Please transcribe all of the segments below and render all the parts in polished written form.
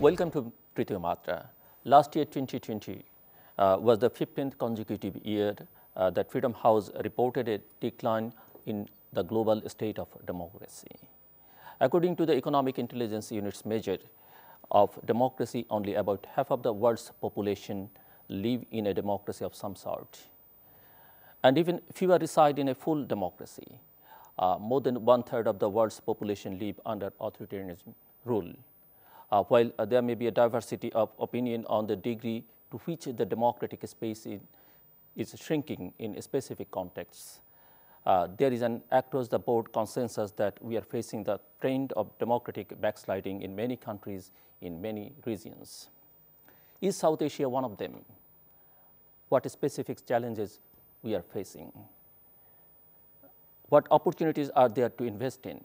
Welcome to Tritiyo Matra. Last year, 2020, was the 15th consecutive year that Freedom House reported a decline in the global state of democracy. According to the Economic Intelligence Unit's measure of democracy, only about half of the world's population live in a democracy of some sort. And even fewer reside in a full democracy. More than one-third of the world's population live under authoritarianism rule. While there may be a diversity of opinion on the degree to which the democratic space is shrinking in specific contexts, there is an across-the-board consensus that we are facing the trend of democratic backsliding in many countries, in many regions. Is South Asia one of them? What specific challenges we are facing? What opportunities are there to invest in?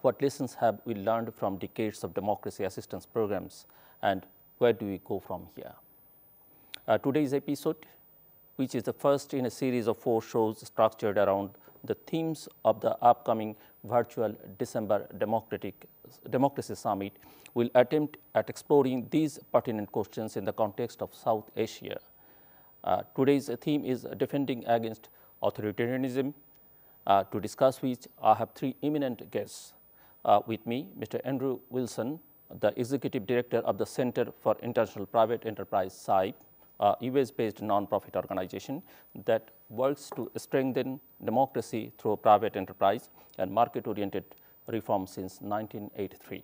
What lessons have we learned from decades of democracy assistance programs, and where do we go from here? Today's episode, which is the first in a series of 4 shows structured around the themes of the upcoming virtual December Democracy Summit, will attempt at exploring these pertinent questions in the context of South Asia. Today's theme is defending against authoritarianism, to discuss which I have 3 eminent guests with me: Mr. Andrew Wilson, the Executive Director of the Center for International Private Enterprise, CIPE, a US-based nonprofit organization that works to strengthen democracy through private enterprise and market-oriented reform since 1983.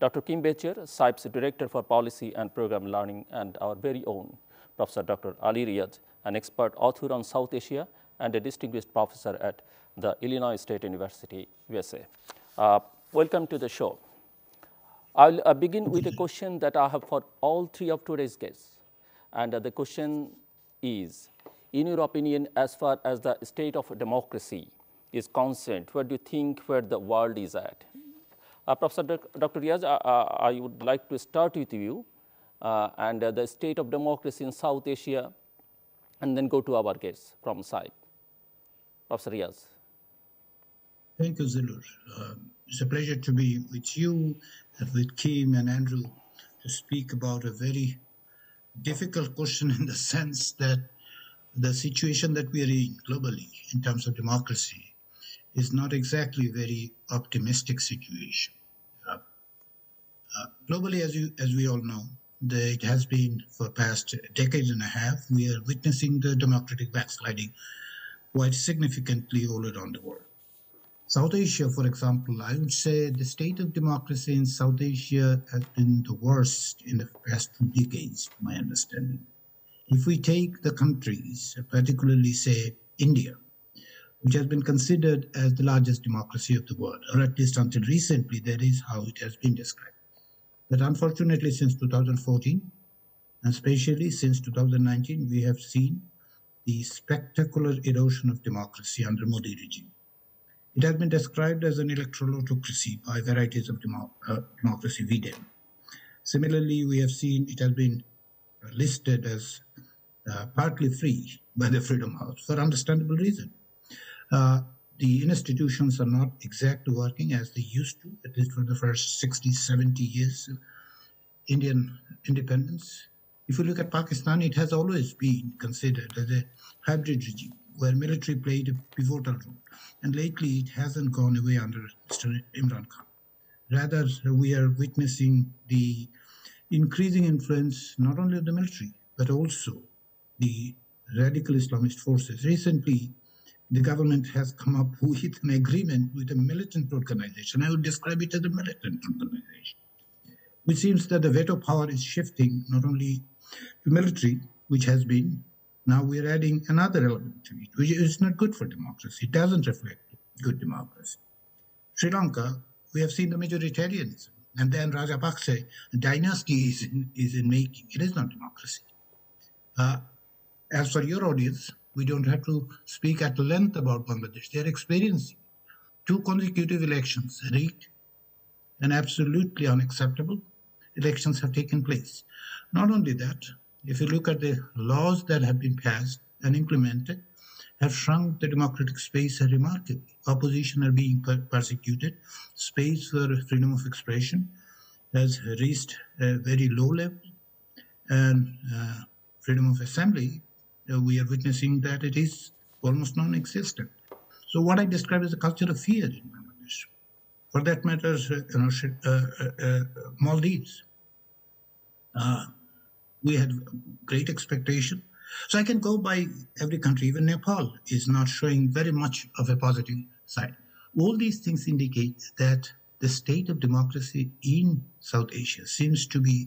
Dr. Kim Bettcher, CIPE's Director for Policy and Program Learning, and our very own Professor Dr. Ali Riaz, an expert author on South Asia and a distinguished professor at the Illinois State University, USA. Welcome to the show. I'll begin with a question that I have for all 3 of today's guests. And the question is, in your opinion, as far as the state of democracy is concerned, where do you think where the world is at? Professor Dr. Riaz, I would like to start with you and the state of democracy in South Asia, and then go to our guests from CIPE. Professor Riaz. Thank you, Zillur. It's a pleasure to be with you, with Kim and Andrew, to speak about a very difficult question, in the sense that the situation that we are in globally in terms of democracy is not exactly a very optimistic situation. Globally, as we all know, it has been for the past decade and a half, we are witnessing the democratic backsliding quite significantly all around the world. South Asia, for example, I would say the state of democracy in South Asia has been the worst in the past 2 decades, to my understanding. If we take the countries, particularly, say, India, which has been considered as the largest democracy of the world, or at least until recently, that is how it has been described. But unfortunately, since 2014, and especially since 2019, we have seen the spectacular erosion of democracy under Modi regime. It has been described as an electoral autocracy by varieties of democracy within. Similarly, we have seen it has been listed as partly free by the Freedom House for understandable reason. The institutions are not exactly working as they used to, at least for the first 60, 70 years of Indian independence. If you look at Pakistan, it has always been considered as a hybrid regime, where military played a pivotal role. And lately, it hasn't gone away under Mr. Imran Khan. Rather, we are witnessing the increasing influence, not only of the military, but also the radical Islamist forces. Recently, the government has come up with an agreement with a militant organization. I would describe it as a militant organization. It seems that the veto power is shifting not only to military, which has been, now we are adding another element to it, which is not good for democracy. It doesn't reflect good democracy. Sri Lanka, we have seen the majoritarianism, and then Rajapaksa dynasty is in making. It is not democracy. As for your audience, we don't have to speak at length about Bangladesh. They are experiencing 2 consecutive elections, rigged and absolutely unacceptable elections have taken place. Not only that, if you look at the laws that have been passed and implemented, have shrunk the democratic space remarkably. Opposition are being persecuted, space for freedom of expression has reached a very low level, and freedom of assembly, we are witnessing that it is almost non-existent. So what I describe as a culture of fear in Bangladesh. For that matter, Maldives. We had great expectation. So I can go by every country. Even Nepal is not showing very much of a positive side. All these things indicate that the state of democracy in South Asia seems to be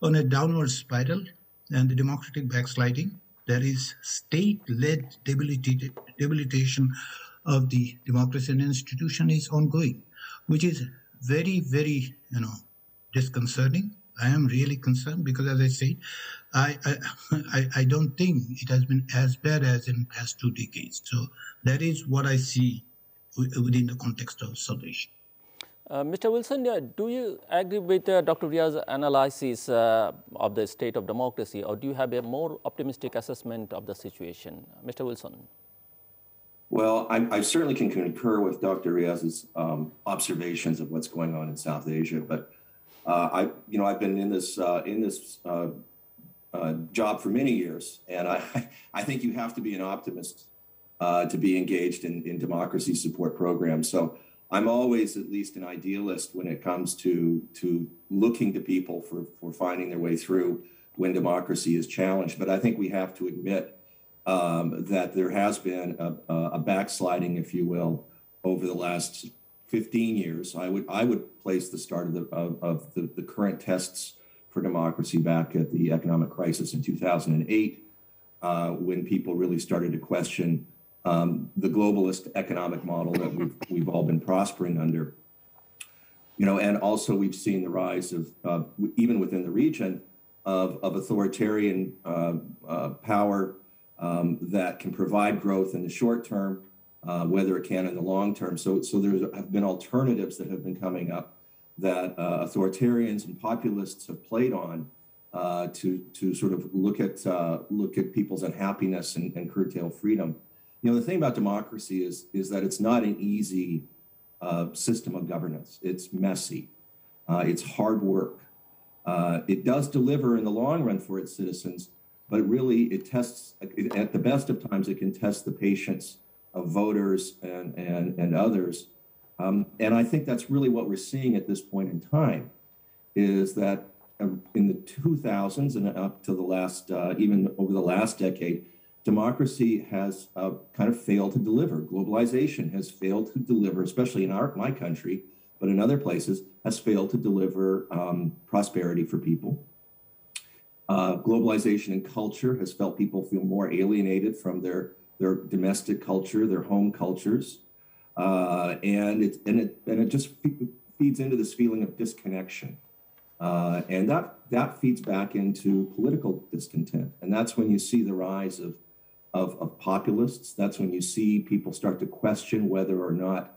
on a downward spiral, and the democratic backsliding. There is state-led debilitation of the democracy and institution is ongoing, which is very, very, disconcerting. I am really concerned because, as I said, I don't think it has been as bad as in the past 2 decades. So that is what I see within the context of South Asia. Mr. Wilson, do you agree with Dr. Riaz's analysis of the state of democracy, or do you have a more optimistic assessment of the situation? Mr. Wilson. Well, I certainly can concur with Dr. Riaz's observations of what's going on in South Asia, but I've been in this job for many years, and I think you have to be an optimist to be engaged in democracy support programs. So I'm always at least an idealist when it comes to looking to people for finding their way through when democracy is challenged. But I think we have to admit that there has been a backsliding, if you will, over the last 15 years. I would place the start of the current tests for democracy back at the economic crisis in 2008, when people really started to question the globalist economic model that we've all been prospering under, and also we've seen the rise of even within the region of authoritarian power that can provide growth in the short term, whether it can in the long term. So there have been alternatives that have been coming up that authoritarians and populists have played on to sort of look at people's unhappiness and curtail freedom. The thing about democracy is that it's not an easy system of governance. It's messy. It's hard work. It does deliver in the long run for its citizens, but really it tests, at the best of times, it can test the patience of voters and others. And I think that's really what we're seeing at this point in time, is that in the 2000s and up to the last, even over the last decade, democracy has kind of failed to deliver. Globalization has failed to deliver, especially in my country, but in other places, has failed to deliver prosperity for people. Globalization in culture has felt people feel more alienated from their domestic culture, their home cultures, and it just feeds into this feeling of disconnection. And that feeds back into political discontent. And that's when you see the rise of populists. That's when you see people start to question whether or not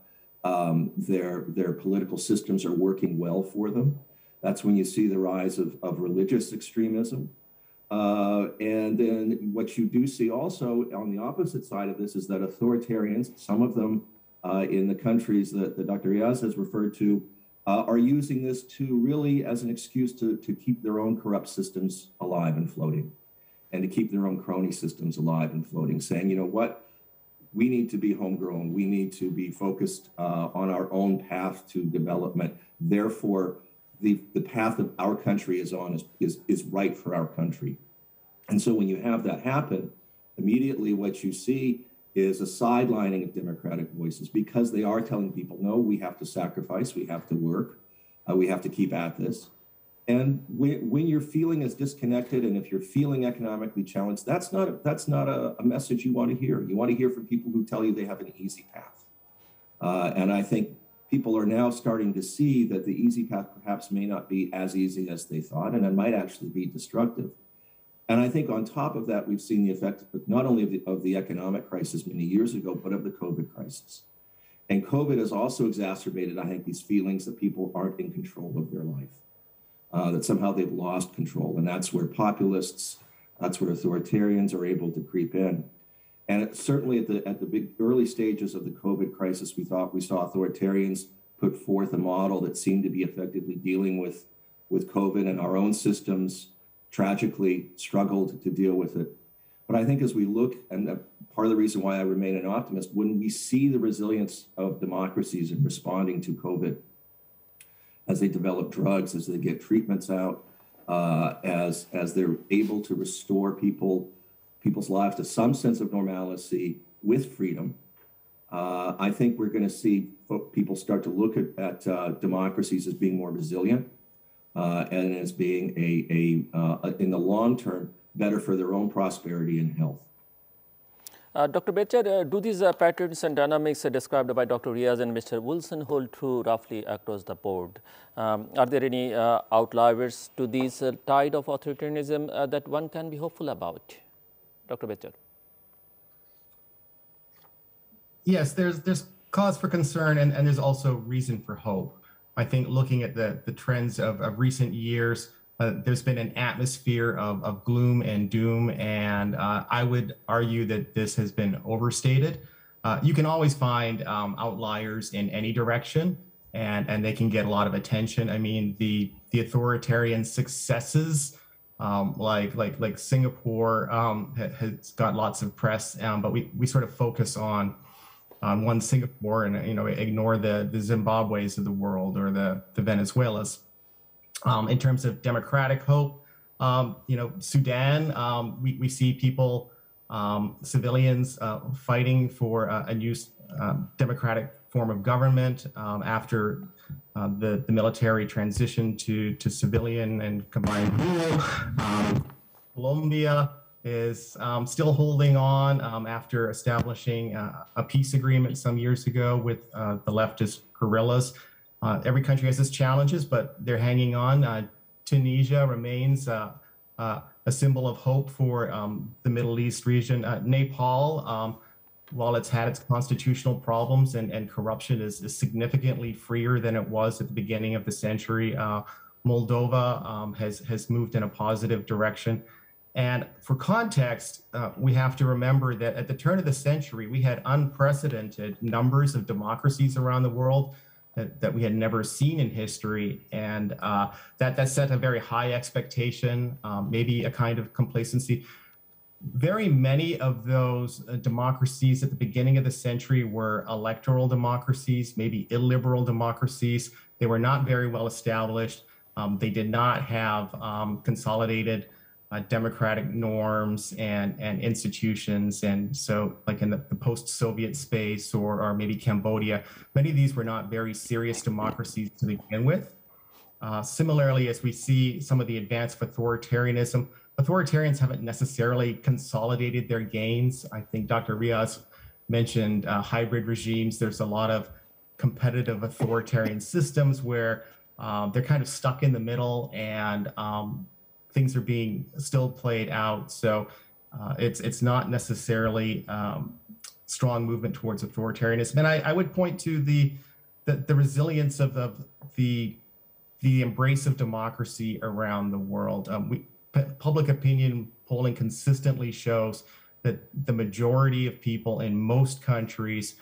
their political systems are working well for them. That's when you see the rise of religious extremism. And then what you do see also on the opposite side of this is that authoritarians, some of them in the countries that Dr. Riaz has referred to, are using this to really as an excuse to keep their own corrupt systems alive and floating, and to keep their own crony systems alive and floating, saying, you know what, we need to be homegrown. We need to be focused on our own path to development. Therefore, the path that our country is on is right for our country. And so when you have that happen, immediately what you see is a sidelining of democratic voices, because they are telling people, no, we have to sacrifice, we have to work, we have to keep at this. And when you're feeling as disconnected, and if you're feeling economically challenged, that's not a message you want to hear. You want to hear from people who tell you they have an easy path. And I think people are now starting to see that the easy path perhaps may not be as easy as they thought, and it might actually be destructive. And I think on top of that, we've seen the effect not only of the economic crisis many years ago, but of the COVID crisis. And COVID has also exacerbated, I think, these feelings that people aren't in control of their life, that somehow they've lost control. And that's where populists, that's where authoritarians are able to creep in. And certainly at the big early stages of the COVID crisis, we saw authoritarians put forth a model that seemed to be effectively dealing with with COVID, and our own systems tragically struggled to deal with it. But I think as we look, and part of the reason why I remain an optimist, when we see the resilience of democracies in responding to COVID, as they develop drugs, as they get treatments out, as they're able to restore people's lives to some sense of normalcy with freedom, I think we're going to see people start to look at democracies as being more resilient and as being in the long term, better for their own prosperity and health. Dr. Bettcher, do these patterns and dynamics described by Dr. Riaz and Mr. Wilson hold true roughly across the board? Are there any outliers to this tide of authoritarianism that one can be hopeful about? Dr. Bettcher. Yes, there's cause for concern, and there's also reason for hope. I think looking at the trends of recent years, there's been an atmosphere of gloom and doom, and I would argue that this has been overstated. You can always find outliers in any direction, and they can get a lot of attention. I mean, the authoritarian successes like Singapore has got lots of press, but we sort of focus on one Singapore and, you know, ignore the Zimbabwe's of the world or the Venezuelas. In terms of democratic hope, you know, Sudan, we see people, civilians fighting for a new democratic form of government after the military transition to civilian and combined rule. Colombia is still holding on after establishing a peace agreement some years ago with the leftist guerrillas. Every country has its challenges, but they're hanging on. Tunisia remains a symbol of hope for the Middle East region. Nepal, while it's had its constitutional problems and corruption, is significantly freer than it was at the beginning of the century. Moldova has moved in a positive direction. And for context, we have to remember that at the turn of the century, we had unprecedented numbers of democracies around the world that we had never seen in history, and that set a very high expectation, maybe a kind of complacency. Very many of those democracies at the beginning of the century were electoral democracies, maybe illiberal democracies. They were not very well established. They did not have consolidated democratic norms and institutions. And so like in the post-Soviet space or maybe Cambodia, many of these were not very serious democracies to begin with. Similarly, as we see some of the advance of authoritarianism, authoritarians haven't necessarily consolidated their gains. I think Dr. Riaz mentioned hybrid regimes. There's a lot of competitive authoritarian systems where they're kind of stuck in the middle, and things are being still played out. So it's not necessarily strong movement towards authoritarianism. And I would point to the resilience of the embrace of democracy around the world. Public opinion polling consistently shows that the majority of people in most countries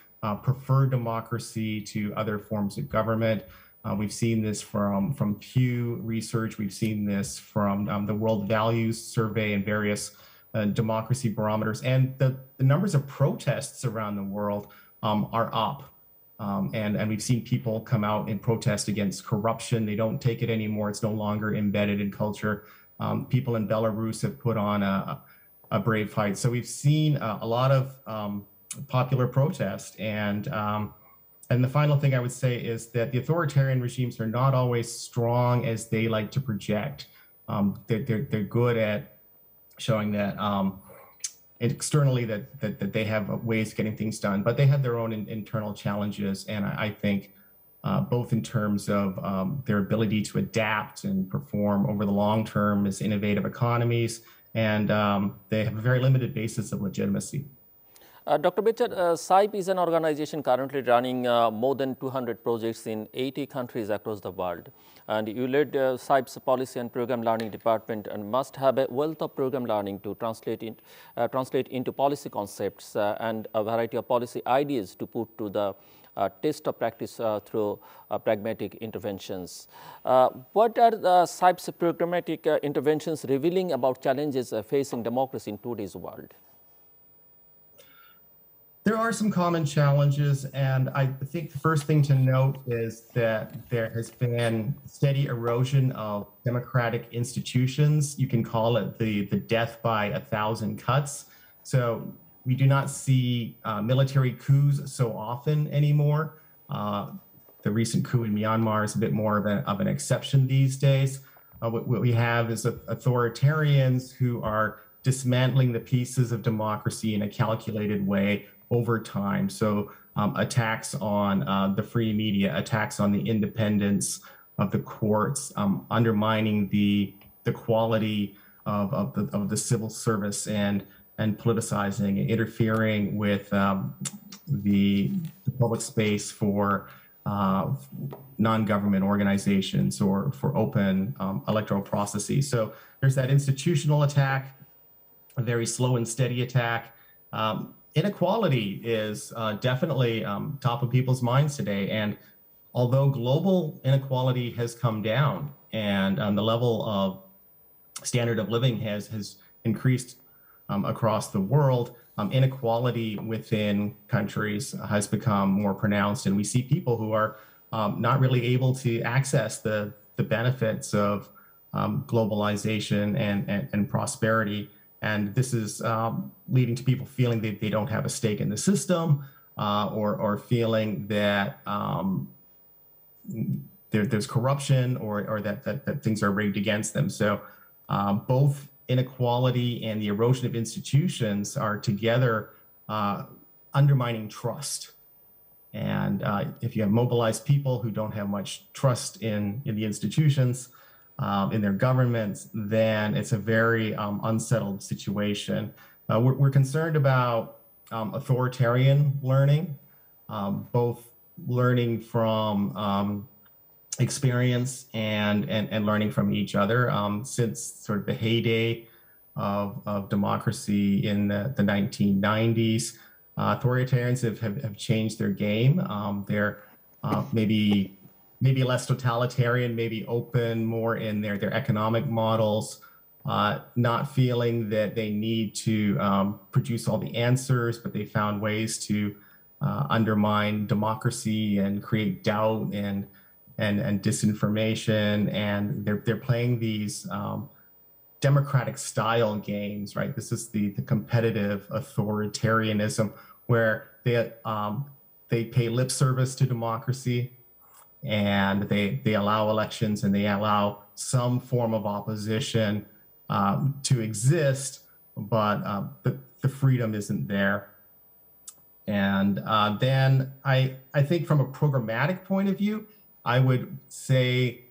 prefer democracy to other forms of government. We've seen this from Pew Research. We've seen this from the World Values Survey and various democracy barometers. And the numbers of protests around the world are up. And we've seen people come out and protest against corruption. They don't take it anymore. It's no longer embedded in culture. People in Belarus have put on a brave fight. So we've seen a lot of popular protest. And the final thing I would say is that the authoritarian regimes are not always strong as they like to project. They're good at showing that externally that they have ways of getting things done, but they have their own internal challenges. And I think both in terms of their ability to adapt and perform over the long term as innovative economies, and they have a very limited basis of legitimacy. Dr. Bettcher, SAIP is an organization currently running more than 200 projects in 80 countries across the world. And you led SAIP's Policy and Program Learning Department and must have a wealth of program learning to translate into policy concepts and a variety of policy ideas to put to the test of practice through pragmatic interventions. What are the types of programmatic interventions revealing about challenges facing democracy in today's world? There are some common challenges, and I think the first thing to note is that there has been steady erosion of democratic institutions. You can call it the death by a thousand cuts. So we do not see military coups so often anymore. The recent coup in Myanmar is a bit more of an exception these days. What we have is authoritarians who are dismantling the pieces of democracy in a calculated way over time. So attacks on the free media, attacks on the independence of the courts, undermining the quality of the civil service and politicizing and interfering with the public space for non-government organizations or for open electoral processes. So there's that institutional attack, a very slow and steady attack. Inequality is definitely top of people's minds today. And although global inequality has come down and the level of standard of living has increased across the world, inequality within countries has become more pronounced. And we see people who are not really able to access the benefits of globalization and prosperity. And this is leading to people feeling that they don't have a stake in the system or feeling that there's corruption or that things are rigged against them. So both inequality and the erosion of institutions are together undermining trust. And if you have mobilized people who don't have much trust in the institutions, in their governments, then it's a very unsettled situation. We're concerned about authoritarian learning, both learning from experience and learning from each other. Since sort of the heyday of democracy in the 1990s, authoritarians have changed their game. They're maybe less totalitarian, maybe open more in their economic models, not feeling that they need to produce all the answers, but they found ways to undermine democracy and create doubt and disinformation. And they're playing these democratic style games, right? This is the competitive authoritarianism where they pay lip service to democracy, and they allow elections and they allow some form of opposition to exist, but the freedom isn't there. And then I think from a programmatic point of view, I would say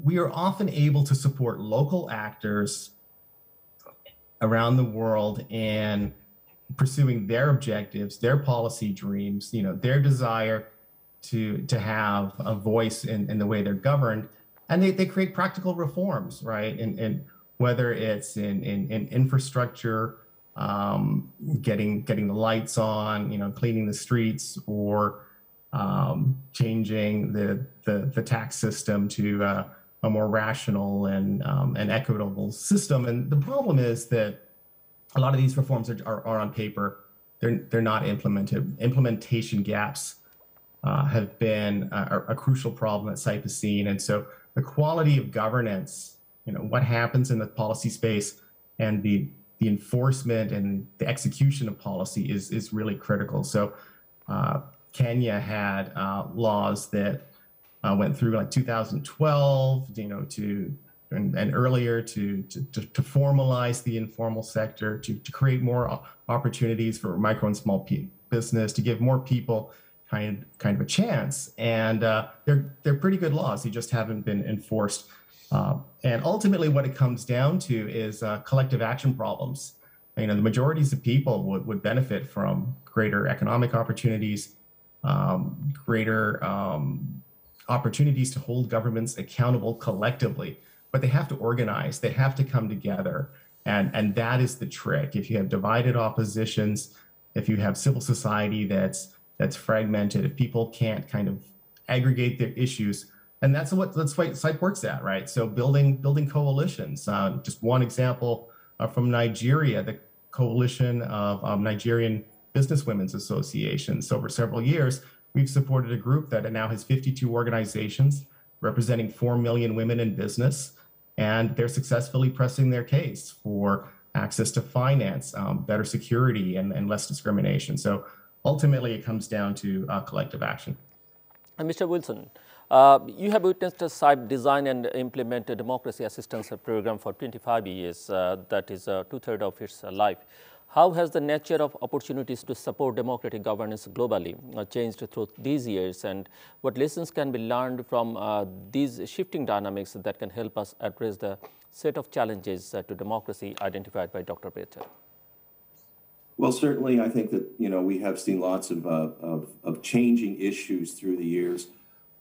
we are often able to support local actors around the world in pursuing their objectives, their policy dreams, their desire to have a voice in the way they're governed, and they create practical reforms, right? And whether it's in infrastructure, getting the lights on, cleaning the streets, or changing the tax system to a more rational and equitable system. And the problem is that a lot of these reforms are on paper; they're not implemented. Implementation gaps have been a crucial problem at Cytosine. And so the quality of governance, what happens in the policy space and the enforcement and the execution of policy is really critical. So Kenya had laws that went through like 2012, and earlier to formalize the informal sector, to create more opportunities for micro and small business, to give more people kind of a chance, and they're pretty good laws. They just haven't been enforced, and ultimately, what it comes down to is collective action problems. The majorities of people would benefit from greater economic opportunities, greater opportunities to hold governments accountable collectively, but they have to organize. They have to come together, and that is the trick. If you have divided oppositions, if you have civil society that's that's fragmented, if people can't kind of aggregate their issues. And that's what SIPE works at, right? So building coalitions. Just one example from Nigeria, the coalition of Nigerian Businesswomen's Associations. So over several years, we've supported a group that now has 52 organizations representing 4 million women in business, and they're successfully pressing their case for access to finance, better security, and less discrimination. So ultimately, it comes down to collective action. And Mr. Wilson, you have witnessed a SIPE design and implement a democracy assistance program for 25 years, that is two-thirds of its life. How has the nature of opportunities to support democratic governance globally changed through these years, and what lessons can be learned from these shifting dynamics that can help us address the set of challenges to democracy identified by Dr. Bettcher? Well, certainly, I think that, you know, we have seen lots of changing issues through the years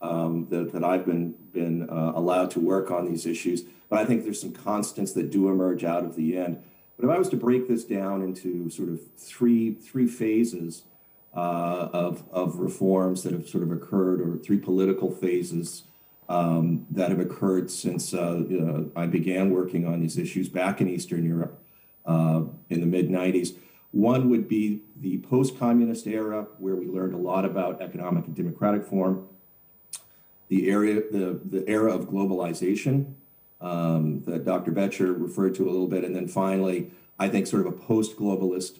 that I've been allowed to work on these issues. But I think there's some constants that do emerge out of the end. But if I was to break this down into sort of three phases of reforms that have sort of occurred, or three political phases that have occurred since I began working on these issues back in Eastern Europe in the mid-90s. One would be the post-communist era, where we learned a lot about economic and democratic form. The era of globalization that Dr. Bettcher referred to a little bit. And then finally, I think sort of a post-globalist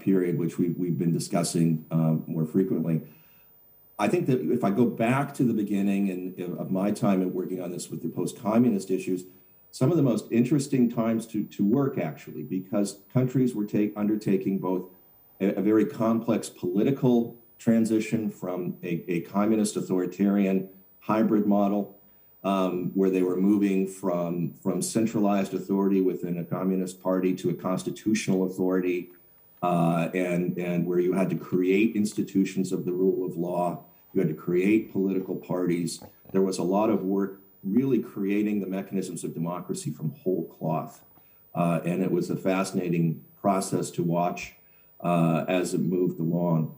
period, which we've been discussing more frequently. I think that if I go back to the beginning of my time in working on this with the post-communist issues, some of the most interesting times to work, actually, because countries were undertaking both a very complex political transition from a communist authoritarian hybrid model, where they were moving from centralized authority within a communist party to a constitutional authority, and where you had to create institutions of the rule of law, you had to create political parties. There was a lot of work really creating the mechanisms of democracy from whole cloth. And it was a fascinating process to watch as it moved along.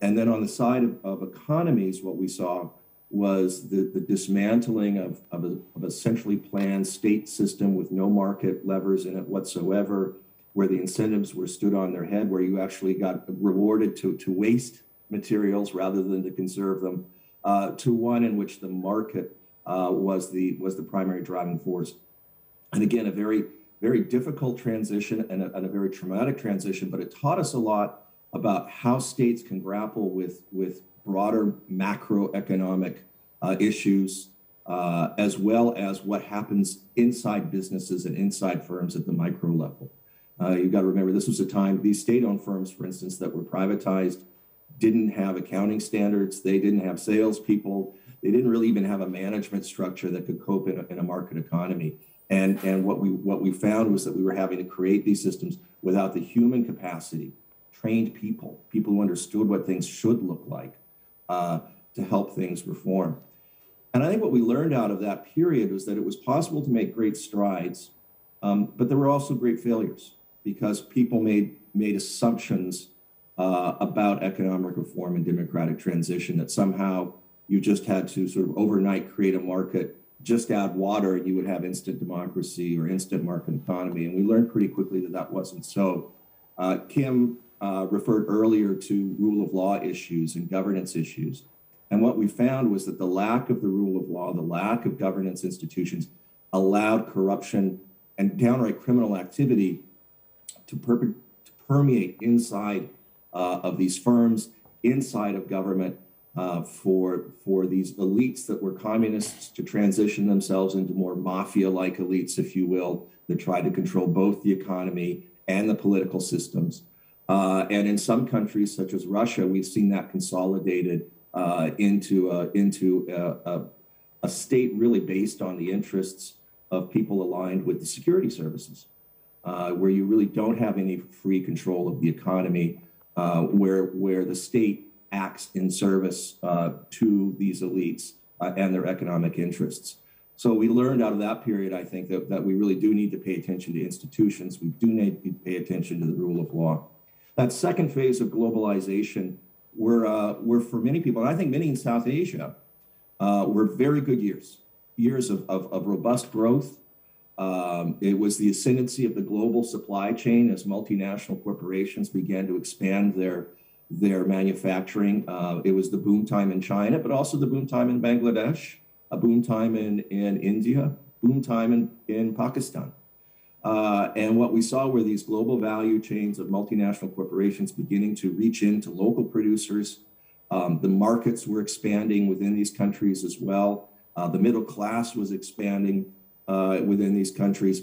And then on the side of economies, what we saw was the dismantling of a centrally planned state system with no market levers in it whatsoever, where the incentives were stood on their head, where you actually got rewarded to waste materials rather than to conserve them, to one in which the market was the primary driving force. And again, a very, very difficult transition and a very traumatic transition, but it taught us a lot about how states can grapple with broader macroeconomic issues, as well as what happens inside businesses and inside firms at the micro level. You've got to remember, this was a time, these state-owned firms, for instance, that were privatized, didn't have accounting standards, they didn't have salespeople, they didn't really even have a management structure that could cope in a market economy. And what we found was that we were having to create these systems without the human capacity, trained people who understood what things should look like to help things reform. And I think what we learned out of that period was that it was possible to make great strides, but there were also great failures, because people made assumptions about economic reform and democratic transition, that somehow you just had to sort of overnight create a market, just add water, and you would have instant democracy or instant market economy. And we learned pretty quickly that that wasn't so. Kim referred earlier to rule of law issues and governance issues. And what we found was that the lack of the rule of law, the lack of governance institutions, allowed corruption and downright criminal activity to permeate inside of these firms, inside of government, for these elites that were communists to transition themselves into more mafia-like elites, if you will, that tried to control both the economy and the political systems. And in some countries, such as Russia, we've seen that consolidated into a state really based on the interests of people aligned with the security services, where you really don't have any free control of the economy, where the state acts in service to these elites and their economic interests. So we learned out of that period, I think, that we really do need to pay attention to institutions. We do need to pay attention to the rule of law. That second phase of globalization were for many people, and I think many in South Asia, were very good years of robust growth. It was the ascendancy of the global supply chain as multinational corporations began to expand their manufacturing. It was the boom time in China, but also the boom time in Bangladesh, a boom time in India, boom time in Pakistan. And what we saw were these global value chains of multinational corporations beginning to reach into local producers. The markets were expanding within these countries as well. The middle class was expanding within these countries.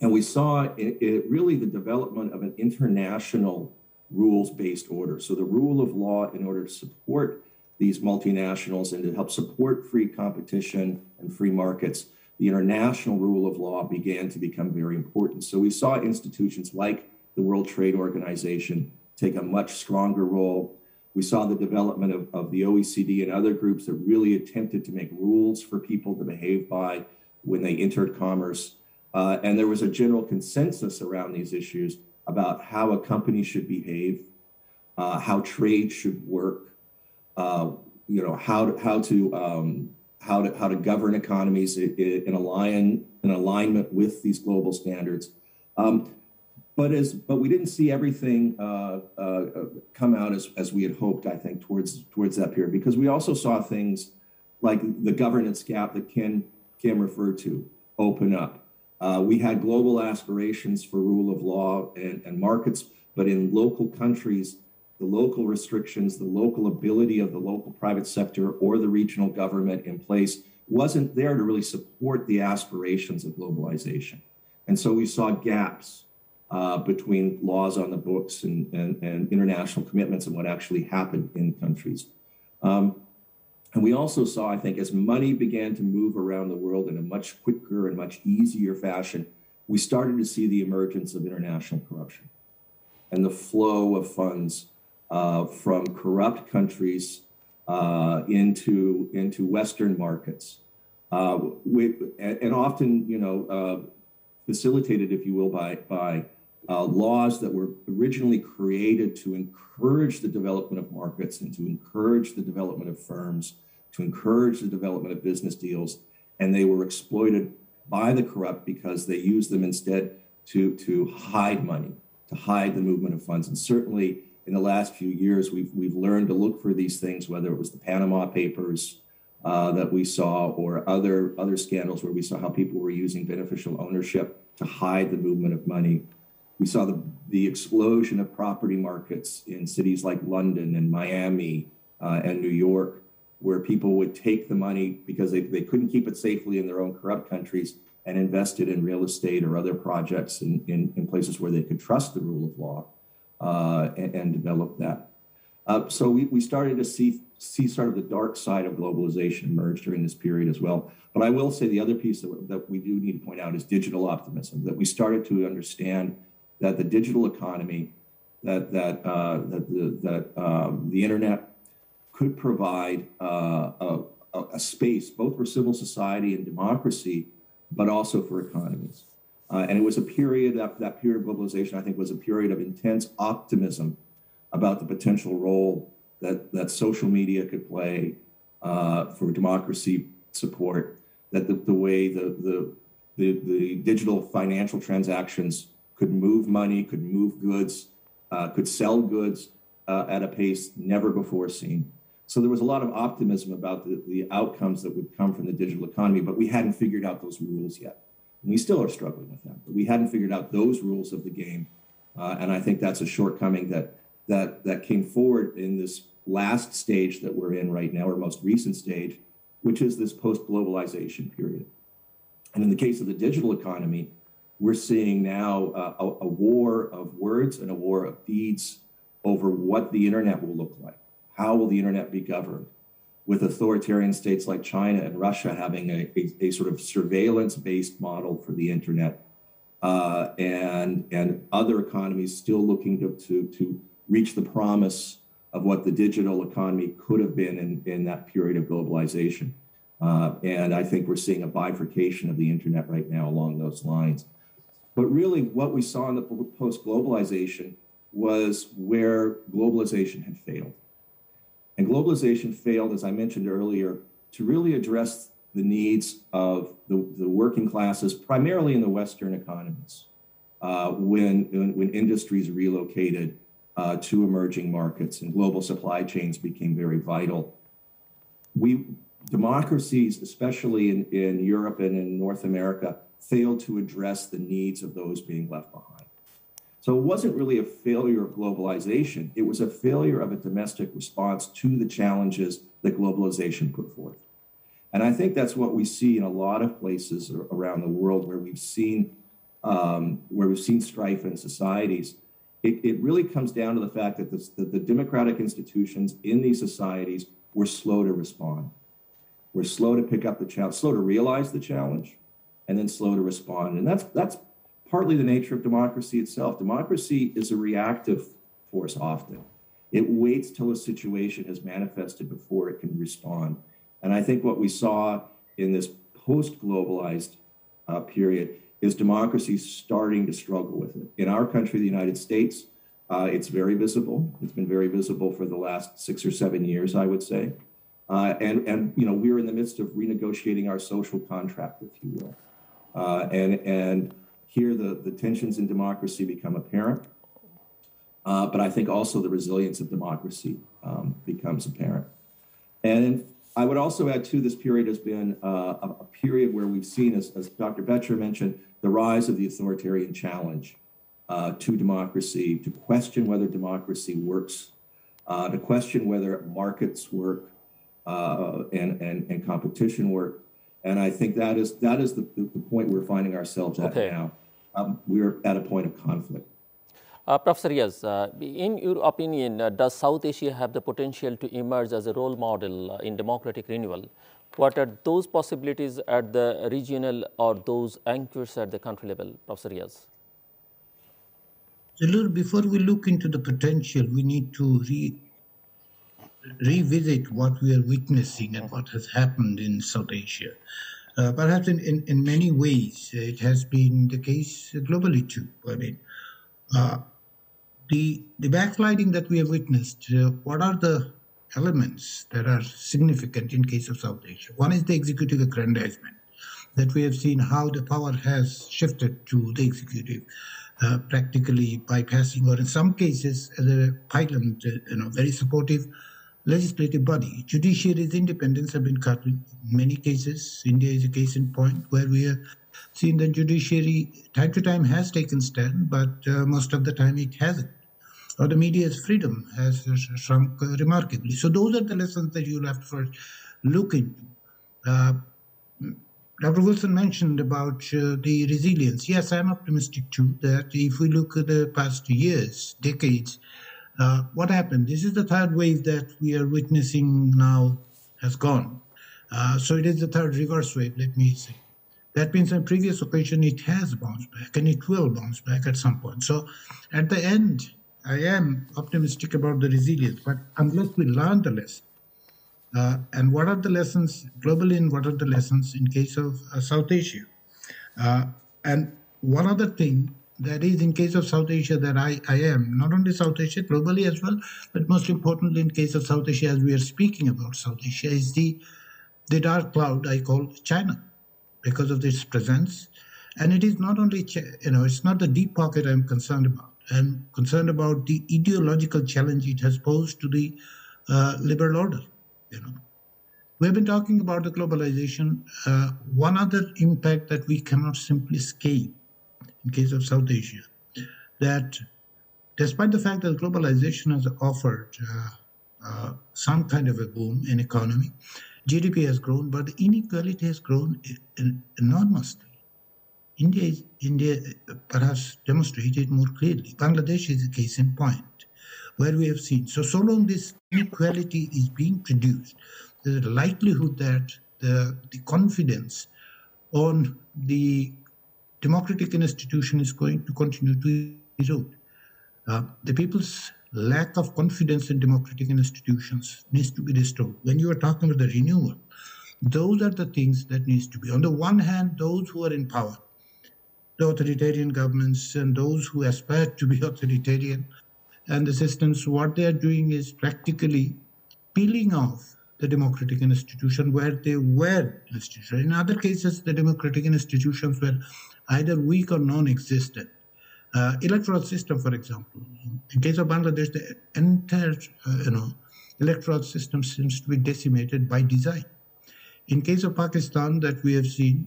And we saw it really the development of an international rules-based order. So the rule of law in order to support these multinationals and to help support free competition and free markets, the international rule of law began to become very important. So we saw institutions like the World Trade Organization take a much stronger role. We saw the development of the OECD and other groups that really attempted to make rules for people to behave by when they entered commerce. And there was a general consensus around these issues about how a company should behave, how trade should work, how to govern economies in alignment with these global standards. But we didn't see everything come out as we had hoped, I think, towards that period, because we also saw things like the governance gap that Kim referred to open up. We had global aspirations for rule of law and markets, but in local countries, the local restrictions, the local ability of the local private sector or the regional government in place wasn't there to really support the aspirations of globalization. And so we saw gaps between laws on the books and international commitments and what actually happened in countries. And we also saw, I think, as money began to move around the world in a much quicker and much easier fashion, we started to see the emergence of international corruption and the flow of funds from corrupt countries into Western markets, and often, facilitated, if you will, by laws that were originally created to encourage the development of markets and to encourage the development of firms, to encourage the development of business deals, and they were exploited by the corrupt because they used them instead to hide money, to hide the movement of funds, and certainly. In the last few years, we've learned to look for these things, whether it was the Panama Papers that we saw or other scandals where we saw how people were using beneficial ownership to hide the movement of money. We saw the explosion of property markets in cities like London and Miami and New York, where people would take the money because they couldn't keep it safely in their own corrupt countries and invest it in real estate or other projects in places where they could trust the rule of law. And develop that. So we started to see sort of the dark side of globalization emerge during this period as well. But I will say the other piece that we do need to point out is digital optimism, that we started to understand that the digital economy, that the internet could provide a space both for civil society and democracy, but also for economies. And it was a period, that period of globalization, I think, was a period of intense optimism about the potential role that social media could play for democracy support, that the way the digital financial transactions could move money, could move goods, could sell goods at a pace never before seen. So there was a lot of optimism about the outcomes that would come from the digital economy, but we hadn't figured out those rules yet. We still are struggling with that, but we hadn't figured out those rules of the game. And I think that's a shortcoming that came forward in this last stage that we're in right now, or most recent stage, which is this post-globalization period. And in the case of the digital economy, we're seeing now a war of words and a war of deeds over what the internet will look like. How will the internet be governed? With authoritarian states like China and Russia having a sort of surveillance-based model for the internet, and other economies still looking to reach the promise of what the digital economy could have been in that period of globalization. And I think we're seeing a bifurcation of the internet right now along those lines. But really what we saw in the post-globalization was where globalization had failed. And globalization failed, as I mentioned earlier, to really address the needs of the working classes, primarily in the Western economies, when industries relocated to emerging markets and global supply chains became very vital. Democracies, especially in Europe and in North America, failed to address the needs of those being left behind. So it wasn't really a failure of globalization. It was a failure of a domestic response to the challenges that globalization put forth. And I think that's what we see in a lot of places around the world where we've seen strife in societies. It really comes down to the fact that the democratic institutions in these societies were slow to respond. We're slow to pick up the challenge, slow to realize the challenge, and then slow to respond. And that's partly the nature of democracy itself. Democracy is a reactive force often. It waits till a situation has manifested before it can respond. And I think what we saw in this post-globalized period is democracy starting to struggle with it. In our country, the United States, it's very visible. It's been very visible for the last 6 or 7 years, I would say. And you know, we're in the midst of renegotiating our social contract, if you will. And here the tensions in democracy become apparent. But I think also the resilience of democracy becomes apparent. And I would also add, too, this period has been a period where we've seen, as Dr. Bettcher mentioned, the rise of the authoritarian challenge to democracy, to question whether democracy works, to question whether markets work and competition work. And I think that is the point we're finding ourselves at now. We're at a point of conflict. Professor Riaz, in your opinion, does South Asia have the potential to emerge as a role model in democratic renewal? What are those possibilities at the regional or those anchors at the country level, Professor Riaz? Zillur, before we look into the potential, we need to revisit what we are witnessing and what has happened in South Asia. Perhaps in many ways, it has been the case globally too. I mean, the backsliding that we have witnessed, what are the elements that are significant in case of South Asia? One is the executive aggrandizement, that we have seen how the power has shifted to the executive, practically bypassing, or in some cases, the pilot, very supportive legislative body. Judiciary's independence have been cut in many cases. India is a case in point where we are seen the judiciary time to time has taken stand, but most of the time it hasn't. Or the media's freedom has shrunk remarkably. So those are the lessons that you'll have to first look into. Dr. Wilson mentioned about the resilience. Yes, I'm optimistic too that if we look at the past years, decades, what happened? This is the third wave that we are witnessing now has gone. So it is the third reverse wave, let me say. That means on previous occasion, it has bounced back and it will bounce back at some point. So at the end, I am optimistic about the resilience, but unless we learn the lesson, and what are the lessons globally and what are the lessons in case of South Asia? And one other thing that is in case of South Asia that I am, not only South Asia, globally as well, but most importantly in case of South Asia, as we are speaking about South Asia, is the dark cloud I call China, because of its presence. And it is not only, it's not the deep pocket I'm concerned about. I'm concerned about the ideological challenge it has posed to the liberal order, We've been talking about the globalization. One other impact that we cannot simply escape in case of South Asia, that despite the fact that globalization has offered some kind of a boom in economy, GDP has grown, but inequality has grown enormously. India perhaps demonstrated more clearly. Bangladesh is a case in point, where we have seen. So long this inequality is being produced, there is a likelihood that the confidence on the democratic institution is going to continue to erode. The people's lack of confidence in democratic institutions needs to be restored. When you are talking about the renewal, those are the things that needs to be. On the one hand, those who are in power, the authoritarian governments and those who aspire to be authoritarian, and the systems, what they are doing is practically peeling off the democratic institution where they were instituted. In other cases, the democratic institutions were either weak or non-existent. Electoral system, for example. In case of Bangladesh, the entire electoral system seems to be decimated by design. In case of Pakistan, that we have seen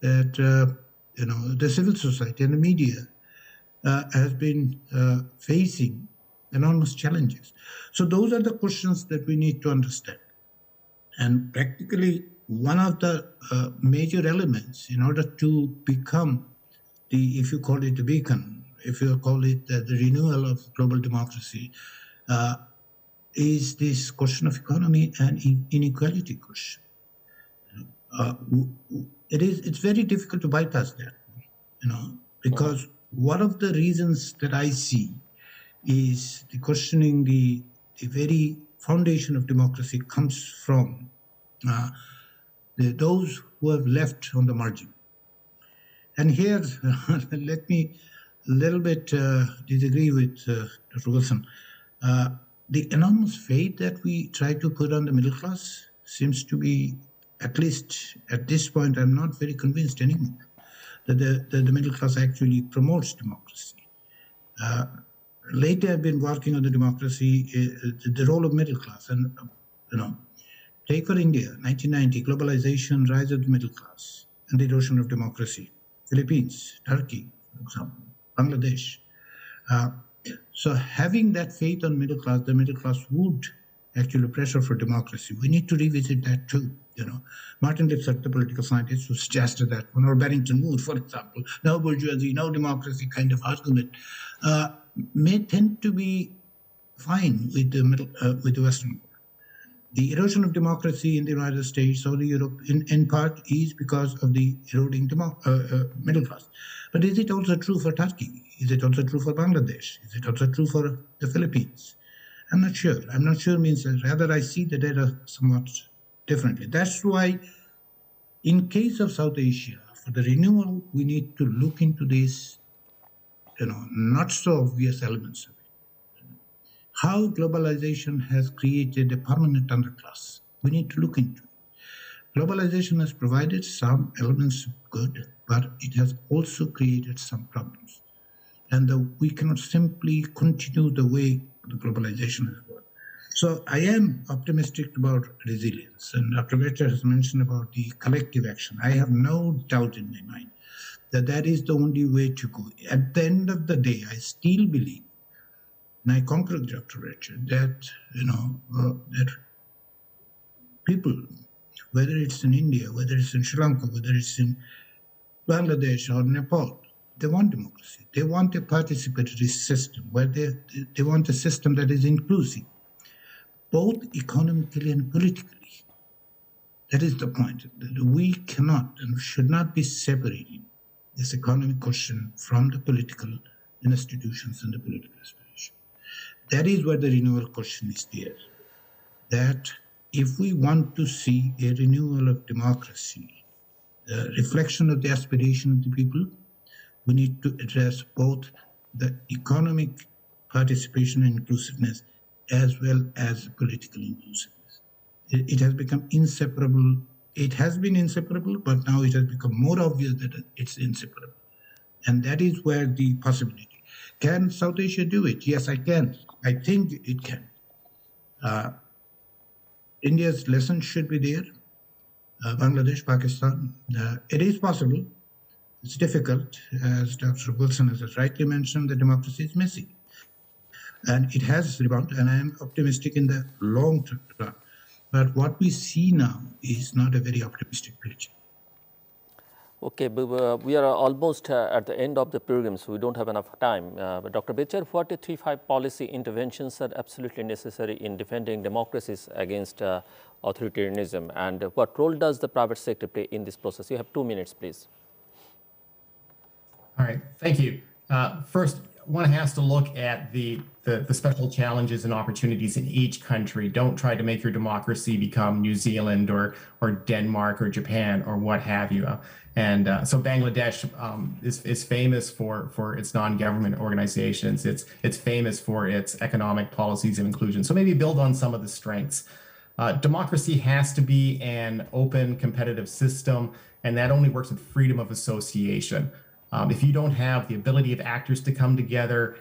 that the civil society and the media has been facing enormous challenges. So those are the questions that we need to understand. And practically one of the major elements in order to become the, if you call it the beacon, if you call it the renewal of global democracy, is this question of economy and inequality question. It's very difficult to bypass that, because one of the reasons that I see is the questioning the very foundation of democracy comes from those who have left on the margin. And here, let me a little bit disagree with Dr. Wilson. The enormous faith that we try to put on the middle class seems to be, at least at this point, I'm not very convinced anymore that the middle class actually promotes democracy. Lately, I've been working on the democracy, the role of middle class. And, take for India, 1990, globalization, rise of the middle class, and the erosion of democracy. Philippines, Turkey, for example, Bangladesh. So having that faith on middle class, the middle class would actually pressure for democracy. We need to revisit that too, Martin Lipset, the political scientist, who suggested that one, or Barrington Moore, for example, no bourgeoisie, no democracy kind of argument, may tend to be fine with the Western world. The erosion of democracy in the United States or Europe, in part, is because of the eroding middle class. But is it also true for Turkey? Is it also true for Bangladesh? Is it also true for the Philippines? I'm not sure. I'm not sure means rather I see the data somewhat differently. That's why, in case of South Asia, for the renewal, we need to look into these, not so obvious elements of it. How globalization has created a permanent underclass. We need to look into it. Globalization has provided some elements of good, but it has also created some problems. And we cannot simply continue the way the globalization has worked. So I am optimistic about resilience. And Dr. Bettcher has mentioned about the collective action. I have no doubt in my mind that that is the only way to go. At the end of the day, I still believe, and I concur with Dr. Bettcher, that, that people, whether it's in India, whether it's in Sri Lanka, whether it's in Bangladesh or Nepal, they want democracy. They want a participatory system where they want a system that is inclusive, both economically and politically. That is the point. We cannot and should not be separating this economic question from the political institutions and the political aspiration. That is where the renewal question is there. That if we want to see a renewal of democracy, the reflection of the aspiration of the people, we need to address both the economic participation and inclusiveness as well as political inclusiveness. It has become inseparable. It has been inseparable, but now it has become more obvious that it's inseparable. And that is where the possibility. Can South Asia do it? Yes, I can. I think it can. India's lesson should be there. Bangladesh, Pakistan, it is possible. It's difficult, as Dr. Wilson has rightly mentioned, that democracy is messy. And it has rebounded, and I am optimistic in the long term. But what we see now is not a very optimistic picture. Okay, we are almost at the end of the program, so we don't have enough time. But Dr. Bettcher, what 3-5 policy interventions are absolutely necessary in defending democracies against authoritarianism? And what role does the private sector play in this process? You have 2 minutes, please. All right, thank you. First, one has to look at the special challenges and opportunities in each country. Don't try to make your democracy become New Zealand or Denmark or Japan or what have you. And so Bangladesh is famous for its non-government organizations. It's famous for its economic policies of inclusion. So maybe build on some of the strengths. Democracy has to be an open, competitive system, and that only works with freedom of association. If you don't have the ability of actors to come together,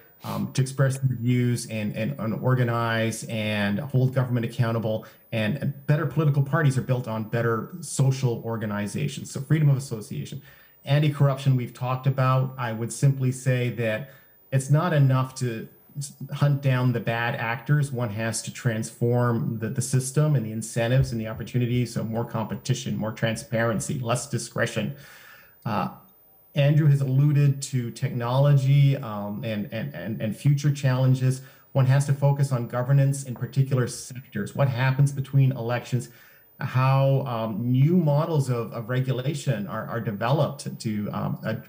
to express their views and organize and hold government accountable, and better political parties are built on better social organizations. So freedom of association. Anti-corruption we've talked about. I would simply say that it's not enough to hunt down the bad actors. One has to transform the system and the incentives and the opportunities, so more competition, more transparency, less discretion. Andrew has alluded to technology and future challenges. One has to focus on governance in particular sectors. What happens between elections? How new models of regulation are developed to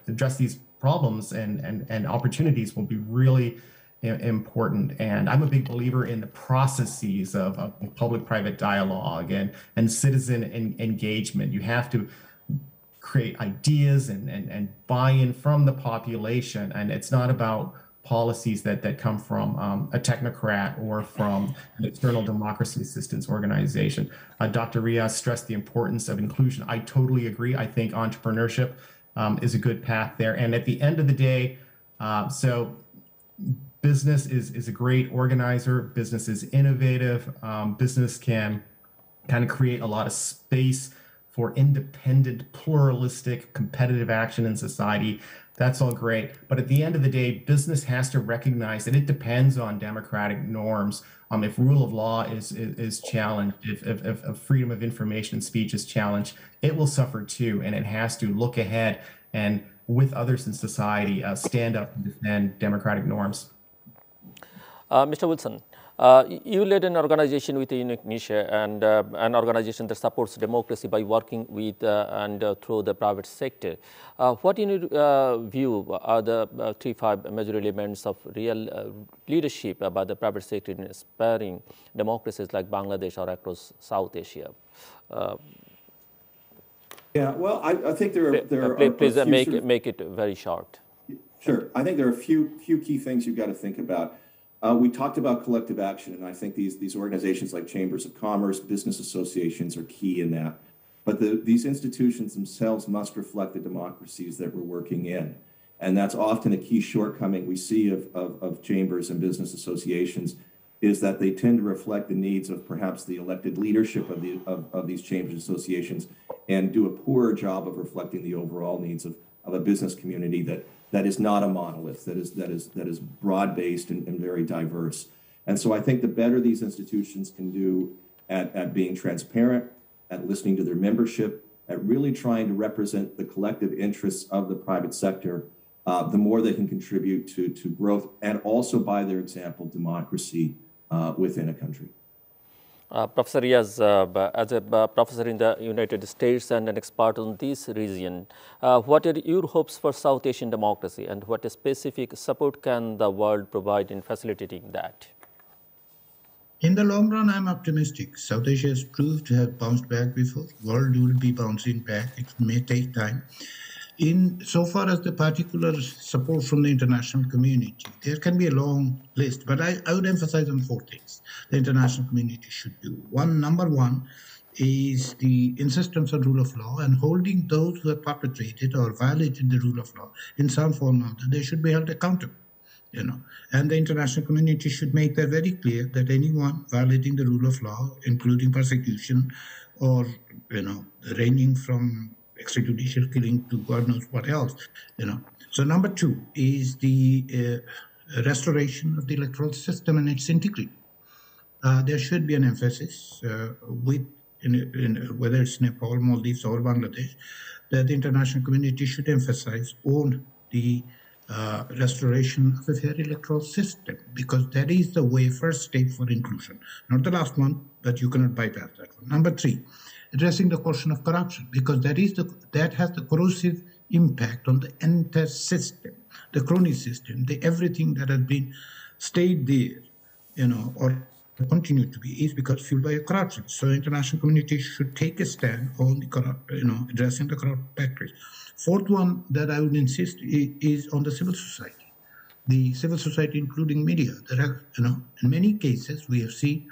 address these problems and opportunities will be really important. And I'm a big believer in the processes of public-private dialogue and citizen engagement. You have to create ideas and buy-in from the population. And it's not about policies that come from a technocrat or from an external democracy assistance organization. Dr. Riaz stressed the importance of inclusion. I totally agree. I think entrepreneurship is a good path there. And at the end of the day, so business is a great organizer. Business is innovative. Business can kind of create a lot of space for independent, pluralistic, competitive action in society. That's all great. But at the end of the day, business has to recognize that it depends on democratic norms. If rule of law is challenged, if freedom of information and speech is challenged, it will suffer too. And it has to look ahead and, with others in society, stand up and defend democratic norms. Mr. Wilson. You led an organization with a unique niche and an organization that supports democracy by working with and through the private sector. What in your view are the three to five major elements of real leadership by the private sector in inspiring democracies like Bangladesh or across South Asia? Yeah, well, I think there are... Please make it very short. Sure. I think there are a few key things you've got to think about. We talked about collective action, and I think these organizations like chambers of commerce, business associations are key in that. But these institutions themselves must reflect the democracies that we're working in. And that's often a key shortcoming we see of chambers and business associations, is that they tend to reflect the needs of perhaps the elected leadership of these chambers and associations, and do a poorer job of reflecting the overall needs of a business community that is not a monolith, that is broad-based and very diverse. And so I think the better these institutions can do at being transparent, at listening to their membership, at really trying to represent the collective interests of the private sector, the more they can contribute to growth, and also by their example, democracy within a country. Professor Riaz, as a professor in the United States and an expert on this region, what are your hopes for South Asian democracy, and what specific support can the world provide in facilitating that? In the long run, I'm optimistic. South Asia has proved to have bounced back before. The world will be bouncing back. It may take time. In so far as the particular support from the international community, there can be a long list, but I would emphasize on four things the international community should do. Number one is the insistence on rule of law, and holding those who have perpetrated or violated the rule of law in some form or another. They should be held accountable, and the international community should make that very clear, that anyone violating the rule of law, including persecution or, ranging from extrajudicial killing to God knows what else, So number two is the restoration of the electoral system and its integrity. There should be an emphasis whether it's Nepal, Maldives or Bangladesh, that the international community should emphasize on the restoration of a fair electoral system, because that is the way, first step for inclusion. Not the last one, but you cannot bypass that one. Number three, addressing the question of corruption, because that has the corrosive impact on the entire system, the crony system, everything that has been stayed there, or continued to be, is because fueled by corruption. So international community should take a stand on the corrupt, addressing the corrupt factors. Fourth one that I would insist is on the civil society. The civil society, including media, there are, in many cases we have seen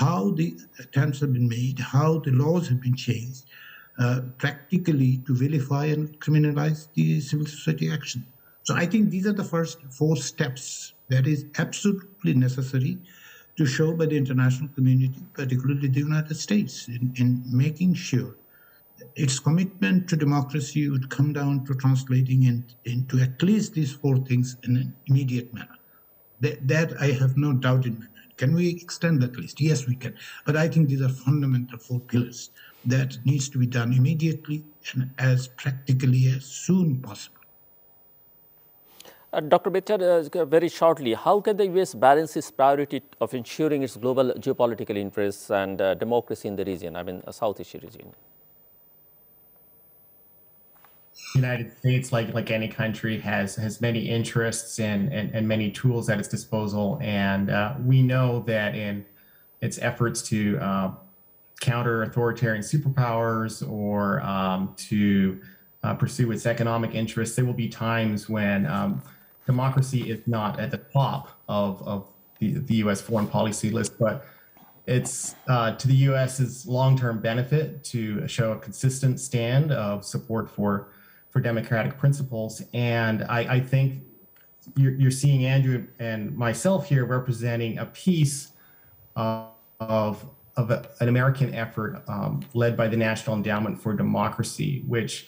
how the attempts have been made, how the laws have been changed, practically to vilify and criminalize the civil society action. So I think these are the first four steps that is absolutely necessary to show by the international community, particularly the United States, in making sure its commitment to democracy would come down to translating into at least these four things in an immediate manner. That I have no doubt in my mind. Can we extend that list? Yes, we can. But I think these are fundamental four pillars that needs to be done immediately and as practically as soon possible. Dr. Bettcher, very shortly, how can the U.S. balance its priority of ensuring its global geopolitical interests and democracy in the region, I mean, South Asia region? The United States, like any country, has many interests and many tools at its disposal. And we know that in its efforts to counter authoritarian superpowers or to pursue its economic interests, there will be times when democracy is not at the top of the U.S. foreign policy list, but it's to the U.S.'s long-term benefit to show a consistent stand of support for democratic principles. And I think you're seeing Andrew and myself here representing a piece of an American effort led by the National Endowment for Democracy, which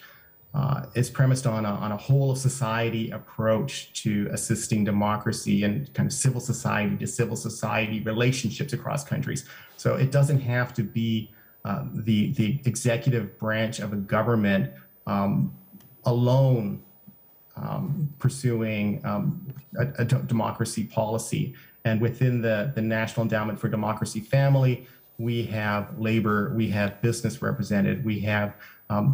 is premised on a whole of society approach to assisting democracy and kind of civil society to civil society relationships across countries. So it doesn't have to be the executive branch of a government alone pursuing a democracy policy. And within the National Endowment for Democracy family, we have labor, we have business represented, we have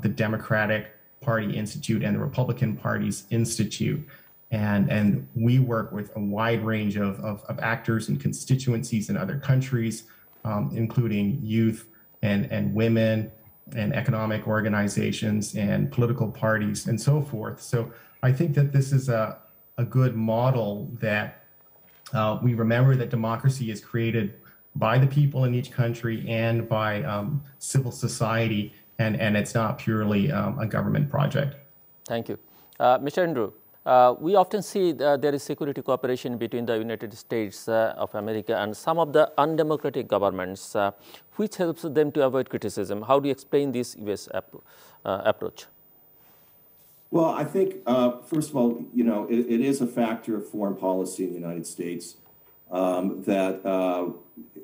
the Democratic Party Institute and the Republican Party's Institute. And we work with a wide range of actors and constituencies in other countries, including youth and women and economic organizations and political parties and so forth. So I think that this is a good model that we remember that democracy is created by the people in each country and by civil society. And it's not purely a government project. Thank you. Mr. Andrew, we often see there is security cooperation between the United States of America and some of the undemocratic governments, which helps them to avoid criticism. How do you explain this U.S. approach? Well, I think, first of all, you know, it is a factor of foreign policy in the United States that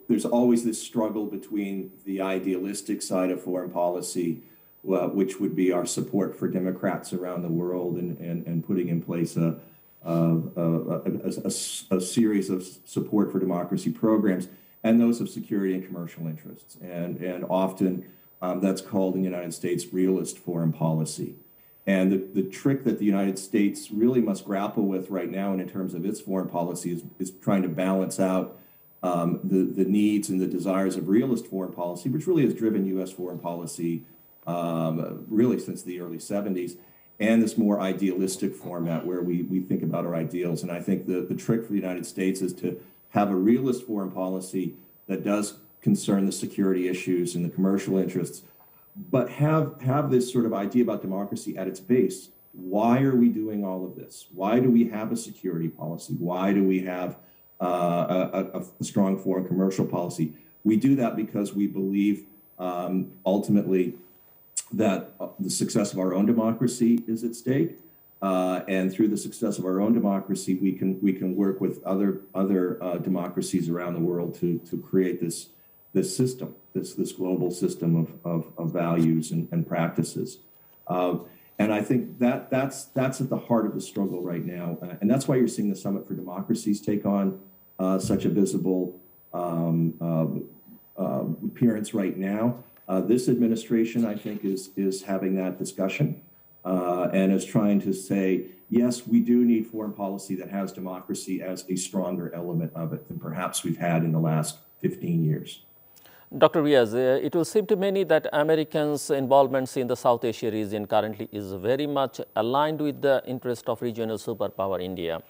there's always this struggle between the idealistic side of foreign policy, which would be our support for Democrats around the world and putting in place a series of support for democracy programs, and those of security and commercial interests. And often that's called in the United States realist foreign policy. And the trick that the United States really must grapple with right now and in terms of its foreign policy is trying to balance out the needs and the desires of realist foreign policy, which really has driven U.S. foreign policy really since the early 70s, and this more idealistic format where we think about our ideals. And I think the trick for the United States is to have a realist foreign policy that does concern the security issues and the commercial interests, but have this sort of idea about democracy at its base. Why are we doing all of this? Why do we have a security policy? Why do we have a strong foreign commercial policy? We do that because we believe ultimately that the success of our own democracy is at stake. And through the success of our own democracy, we can work with other democracies around the world to create this system, this global system of values and practices. And I think that's at the heart of the struggle right now. And that's why you're seeing the Summit for Democracies take on such a visible appearance right now. This administration, I think, is having that discussion and is trying to say, yes, we do need foreign policy that has democracy as a stronger element of it than perhaps we've had in the last 15 years. Dr. Riaz, it will seem to many that Americans' involvement in the South Asia region currently is very much aligned with the interest of regional superpower India.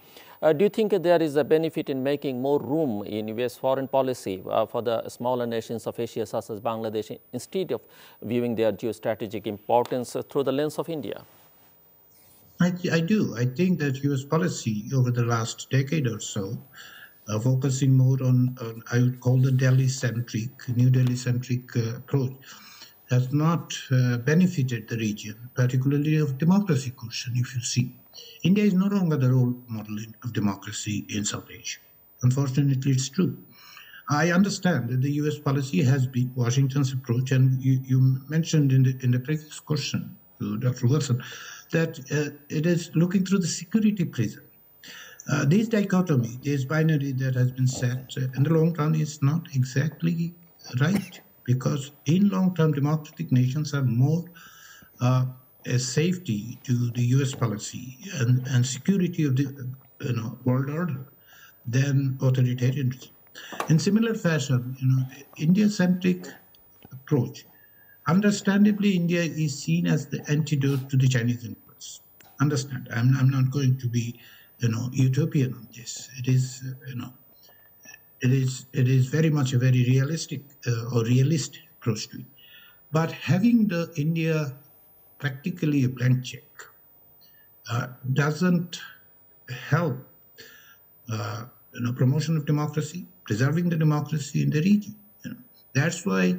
Do you think there is a benefit in making more room in U.S. foreign policy for the smaller nations of Asia, such as Bangladesh, instead of viewing their geostrategic importance through the lens of India? I do. I think that U.S. policy over the last decade or so, focusing more on I would call the New Delhi-centric approach, has not benefited the region, particularly of democracy question, if you see. India is no longer the role model of democracy in South Asia. Unfortunately, it's true. I understand that the U.S. policy has been Washington's approach, and you mentioned in the previous question to Dr. Wilson that it is looking through the security prism. This dichotomy, this binary that has been set in the long run is not exactly right, because in long-term democratic nations are more a safety to the U.S. policy and security of the world order than authoritarianism. In similar fashion, India-centric approach, understandably, India is seen as the antidote to the Chinese influence. Understand? I'm not going to be utopian on this. It is, it is very much a very realistic or realist approach to it. But having the India practically a blank check doesn't help promotion of democracy, preserving the democracy in the region. That's why.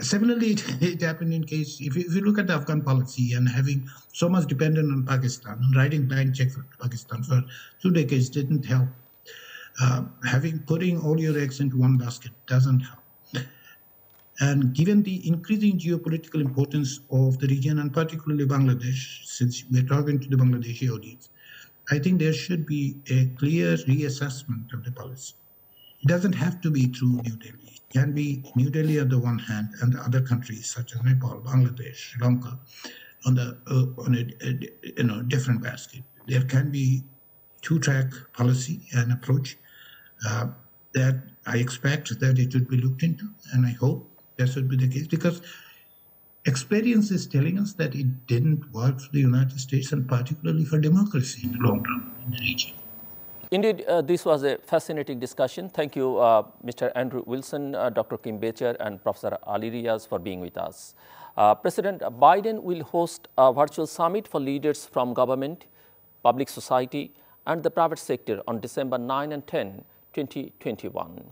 Similarly, it happened in case, if you look at the Afghan policy and having so much dependent on Pakistan and writing blank check for Pakistan for 2 decades didn't help. Putting all your eggs into one basket doesn't help. And given the increasing geopolitical importance of the region and particularly Bangladesh, since we're talking to the Bangladeshi audience, I think there should be a clear reassessment of the policy. It doesn't have to be through New Delhi. It can be New Delhi on the one hand and other countries such as Nepal, Bangladesh, Sri Lanka on a different basket. There can be two-track policy and approach that I expect that it should be looked into, and I hope that should be the case, because experience is telling us that it didn't work for the United States and particularly for democracy in the long run in the region. Indeed, this was a fascinating discussion. Thank you, Mr. Andrew Wilson, Dr. Kim Bettcher, and Professor Ali Riaz for being with us. President Biden will host a virtual summit for leaders from government, public society, and the private sector on December 9 and 10, 2021.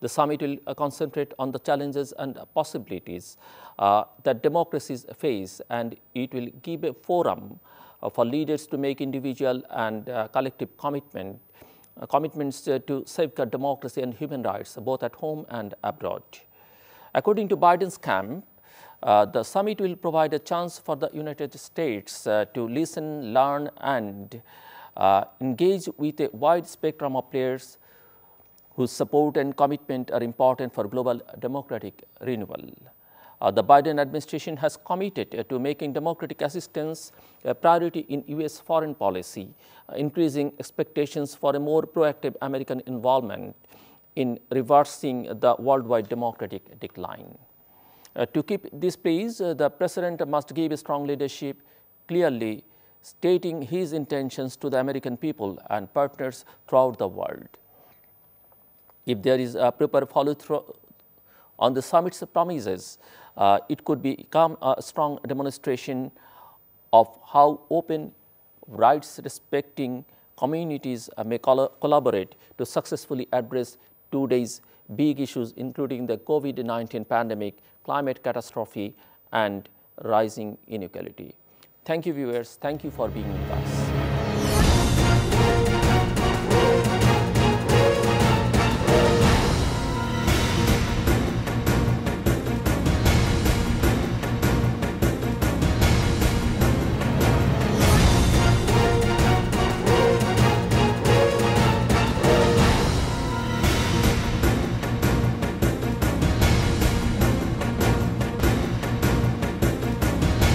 The summit will concentrate on the challenges and possibilities that democracies face, and it will give a forum for leaders to make individual and collective commitments to safeguard democracy and human rights, both at home and abroad. According to Biden's camp, the summit will provide a chance for the United States to listen, learn, and engage with a wide spectrum of players whose support and commitment are important for global democratic renewal. The Biden administration has committed to making democratic assistance a priority in U.S. foreign policy, increasing expectations for a more proactive American involvement in reversing the worldwide democratic decline. To keep this pace, the president must give strong leadership, clearly stating his intentions to the American people and partners throughout the world. If there is a proper follow-through on the summit's promises, it could become a strong demonstration of how open, rights-respecting communities may collaborate to successfully address today's big issues, including the COVID-19 pandemic, climate catastrophe, and rising inequality. Thank you, viewers. Thank you for being here.